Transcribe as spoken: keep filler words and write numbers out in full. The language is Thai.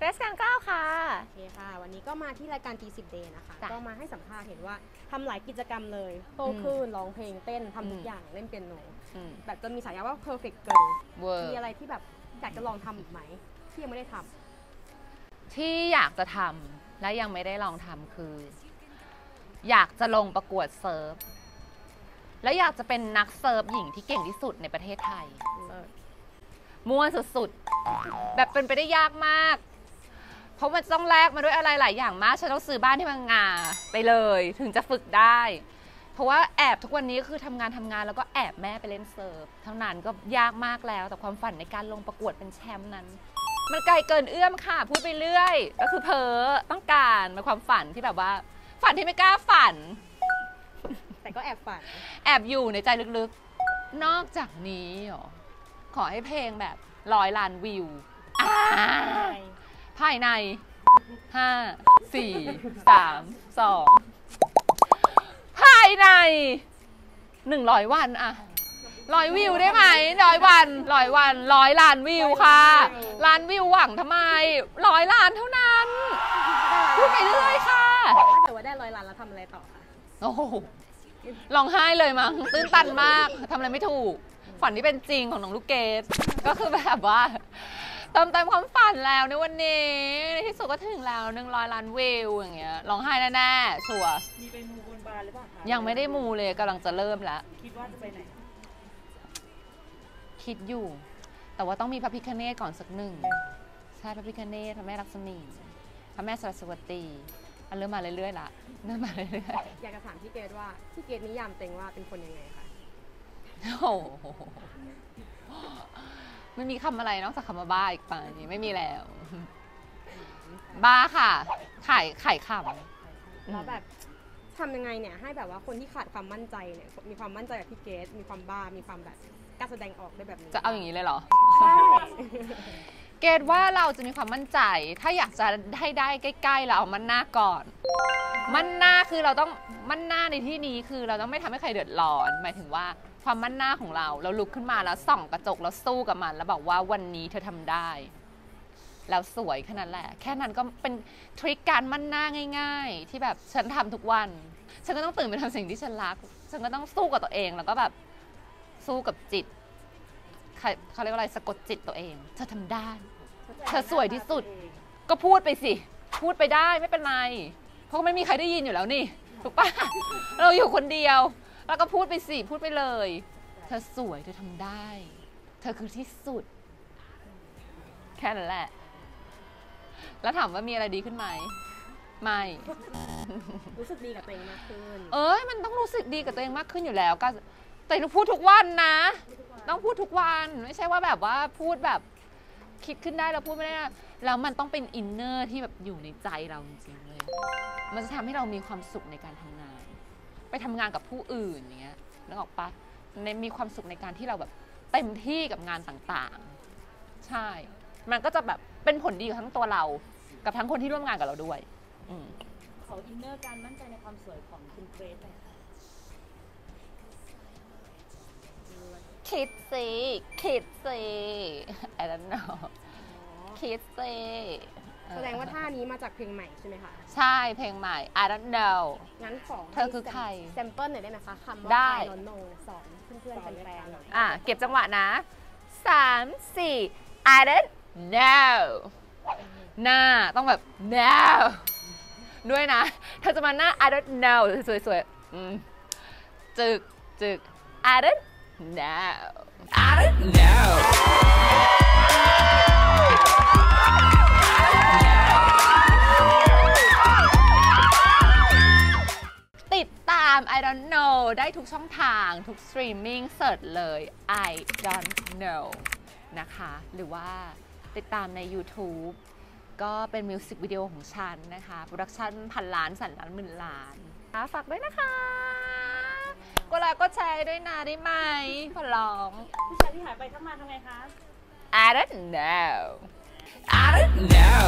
เกรซการก้าวค่ะโอเคค่ะวันนี้ก็มาที่รายการ ที สิบ เดย์ นะคะก็มาให้สัมภาษณ์เห็นว่าทำหลายกิจกรรมเลยโตขึ้นร้องเพลงเต้นทำทุกอย่างเล่นเปียโนแบบจะมีฉายาว่า perfect girl มีอะไรที่แบบอยากจะลองทำอีกไหมที่ยังไม่ได้ทำที่อยากจะทำและยังไม่ได้ลองทำคืออยากจะลงประกวดเซิร์ฟแล้วอยากจะเป็นนักเซิร์ฟหญิงที่เก่งที่สุดในประเทศไทยม้วนสุดๆแบบเป็นไปได้ยากมากเพราะมันต้องแลกมาด้วยอะไรหลายอย่างมากฉันต้องซื้อบ้านที่พังงาไปเลยถึงจะฝึกได้เพราะว่าแอบทุกวันนี้คือทำงานทำงานแล้วก็แอบแม่ไปเล่นเซิร์ฟเท่านั้นก็ยากมากแล้วแต่ความฝันในการลงประกวดเป็นแชมป์นั้นมันไกลเกินเอื้อมค่ะพูดไปเรื่อยก็คือเพ้อต้องการเป็นความฝันที่แบบว่าฝันที่ไม่กล้าฝันแต่ก็แอบฝันแอบอยู่ในใจลึกๆนอกจากนี้หรอขอให้เพลงแบบร้อยล้านวิวภายในห้า สี่ สาม สองภายในหนึ่งร้อยวันอะร้อยวิวได้ไหมร้อยวันร้อยวันร้อยล้านวิวค่ะล้านวิวหวังทำไมร้อยล้านเท่านั้นพูดไปเรื่อยค่ะถ้าเกิดว่าได้ร้อยล้านแล้วทำอะไรต่อคะโอ้โหร้องไห้เลยมั้งตื้นตันมากทำอะไรไม่ถูกฝันที่เป็นจริงของน้องลูกเกดก็คือแบบว่าเติมเต็มความฝันแล้วในวันนี้ในที่สุดก็ถึงแล้วหนึ่งร้อยล้านวิวอย่างเงี้ยร้องไห้แน่ๆชัวร์มีไปมูบนบานหรือเปล่าคะยังไม่ได้มูเลยกำลังจะเริ่มแล้วคิดว่าจะไปไหนคิดอยู่แต่ว่าต้องมีพระพิฆเนศก่อนสักหนึ่งใช่พระพิฆเนศพระแม่ลักษมีพระแม่สรสตีอันเริ่มมาเรื่อยๆละเริ่มมาเรื่อยๆอยากจะถามพี่เกดว่าพี่เกดนิยามเต็งว่าเป็นคนยังไงคะโอ้โหไม่มีคำอะไรนอกจากคำว่าบ้าอีกป่ะนี่ไม่มีแล้วบ้าค่ะขายขายขำแล้วแบบทำยังไงเนี่ยให้แบบว่าคนที่ขาดความมั่นใจเนี่ยมีความมั่นใจแบบพี่เกดมีความบ้ามีความแบบการแสดงออกได้แบบนี้จะเอาอย่างนี้เลยเหรอใช่เกดว่าเราจะมีความมั่นใจถ้าอยากจะให้ได้ใกล้ๆเราเอามั่นหน้าก่อนมั่นหน้าคือเราต้องมั่นหน้าในที่นี้คือเราต้องไม่ทำให้ใครเดือดร้อนหมายถึงว่าความมั่นหน้าของเราเราลุกขึ้นมาแล้วส่องกระจกแล้วสู้กับมันแล้วบอกว่าวันนี้เธอทำได้แล้วสวยแค่นั้นแหละแค่นั้นก็เป็นทริคการมั่นหน้าง่ายๆที่แบบฉันทำทุกวันฉันก็ต้องตื่นไปทำสิ่งที่ฉันรักฉันก็ต้องสู้กับตัวเองแล้วก็แบบสู้กับจิตเขาเรียกว่าอะไรสะกดจิตตัวเองเธอทำได้เธอสวยที่สุดก็พูดไปสิพูดไปได้ไม่เป็นไรเพราะไม่มีใครได้ยินอยู่แล้วนี่ถูกปะเราอยู่คนเดียวแล้วก็พูดไปสิพูดไปเลยเธอสวยเธอทำได้เธอคือที่สุดแค่นั้นแหละแล้วถามว่ามีอะไรดีขึ้นไหมไม่รู้สึกดีกับตัวเองมากขึ้นเอ้ยมันต้องรู้สึกดีกับตัวเองมากขึ้นอยู่แล้วก็แต่ต้องพูดทุกวันนะต้องพูดทุกวันไม่ใช่ว่าแบบว่าพูดแบบคิดขึ้นได้แล้วพูดไม่ได้แล้วมันต้องเป็นอินเนอร์ที่แบบอยู่ในใจเราจริงๆเลยมันจะทำให้เรามีความสุขในการทำงานไปทำงานกับผู้อื่นอย่างเงี้ยนึกออกปะในมีความสุขในการที่เราแบบเต็มที่กับงานต่างๆใช่มันก็จะแบบเป็นผลดีกับทั้งตัวเรากับทั้งคนที่ร่วมงานกับเราด้วยอืมขออินเนอร์การมั่นใจในความสวยของคุณเกรซเลยค่ะคิดสิคิดสิไอ้แล้วเนาะคิดสิแสดงว่าท่านี้มาจากเพลงใหม่ใช่ไหมคะใช่เพลงใหม่ I don't know งั้นของเธอคือใครแซมเปิลหน่อยได้ไหมคะคำว่า I don't know สอนเพื่อนๆแฟนๆหน่อยอ่ะเก็บจังหวะนะสาม สี่ I don't know หน้าต้องแบบ no ด้วยนะเธอจะมาหน้า I don't know สวยๆจึกจึก I don't know I don't know I don't know ได้ทุกช่องทางทุกสตรีมมิ่งเสิร์ชเลย I don't know นะคะหรือว่าติดตามใน YouTube ก็เป็นมิวสิกวิดีโอของฉันนะคะโปรดักชั่นพันล้านแสนล้านหมื่นล้านฝากด้วยนะคะก็ไลค์ก็แชร์ด้วยนะได้ไหมพอร้องผู้ชายที่หายไปทักมาทำไงคะ I don't know I don't know